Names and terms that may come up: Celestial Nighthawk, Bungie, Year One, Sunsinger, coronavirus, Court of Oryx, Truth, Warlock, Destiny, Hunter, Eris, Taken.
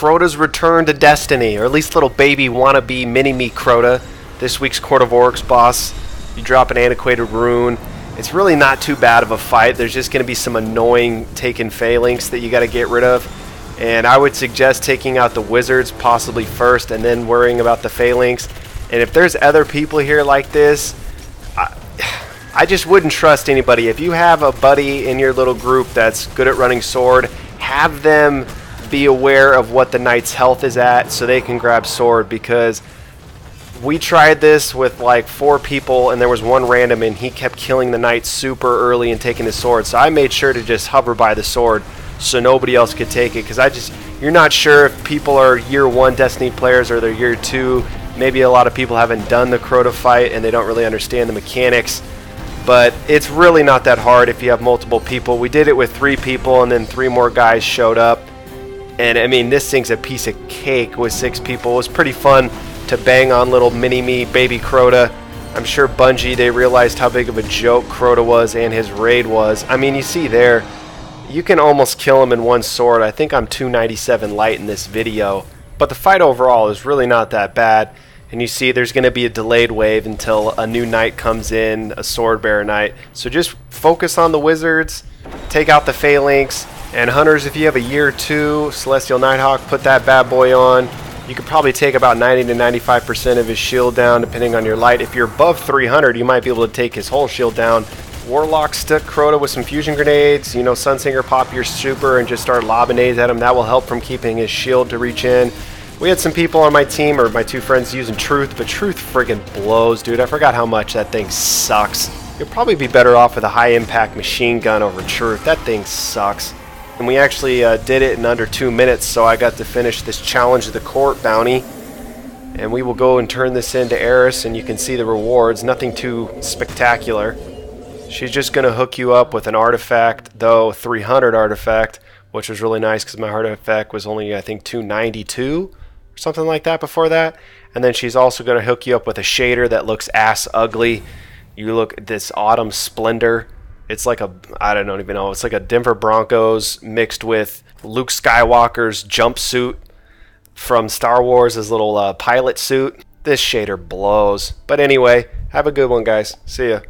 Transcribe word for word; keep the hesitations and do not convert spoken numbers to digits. Crota's return to Destiny, or at least little baby wannabe mini-me Crota. This week's Court of Oryx boss, you drop an antiquated rune. It's really not too bad of a fight. There's just going to be some annoying Taken phalanx that you got to get rid of. And I would suggest taking out the wizards possibly first and then worrying about the phalanx. And if there's other people here like this, I, I just wouldn't trust anybody. If you have a buddy in your little group that's good at running sword, have them be aware of what the knight's health is at so they can grab sword, because we tried this with like four people and there was one random and he kept killing the knight super early and taking his sword. So I made sure to just hover by the sword so nobody else could take it, because I just, you're not sure if people are year one Destiny players or they're year two. Maybe a lot of people haven't done the Crota fight and they don't really understand the mechanics, but it's really not that hard if you have multiple people. We did it with three people and then three more guys showed up. And I mean, this thing's a piece of cake with six people. It was pretty fun to bang on little mini-me baby Crota. I'm sure Bungie, they realized how big of a joke Crota was and his raid was. I mean, you see there, you can almost kill him in one sword. I think I'm two ninety-seven light in this video, but the fight overall is really not that bad. And you see there's going to be a delayed wave until a new knight comes in, a sword bearer knight. So just focus on the wizards, take out the phalanx, and hunters, if you have a year two Celestial Nighthawk, put that bad boy on. You could probably take about ninety to ninety-five percent of his shield down, depending on your light. If you're above three hundred, you might be able to take his whole shield down. Warlock, stuck Crota with some fusion grenades. You know, Sunsinger, pop your super and just start lobbing nades at him. That will help from keeping his shield to reach in. We had some people on my team, or my two friends, using Truth, but Truth friggin' blows, dude. I forgot how much that thing sucks. You'll probably be better off with a high-impact machine gun over Truth. That thing sucks. And we actually uh, did it in under two minutes, so I got to finish this Challenge of the Court bounty. And we will go and turn this into Eris, and you can see the rewards. Nothing too spectacular. She's just going to hook you up with an artifact, though, three hundred artifact, which was really nice because my artifact was only, I think, two ninety-two or something like that before that. And then she's also going to hook you up with a shader that looks ass ugly. You look at this Autumn Splendor. It's like a, I don't even know, it's like a Denver Broncos mixed with Luke Skywalker's jumpsuit from Star Wars, his little uh, pilot suit. This shader blows. But anyway, have a good one, guys. See ya.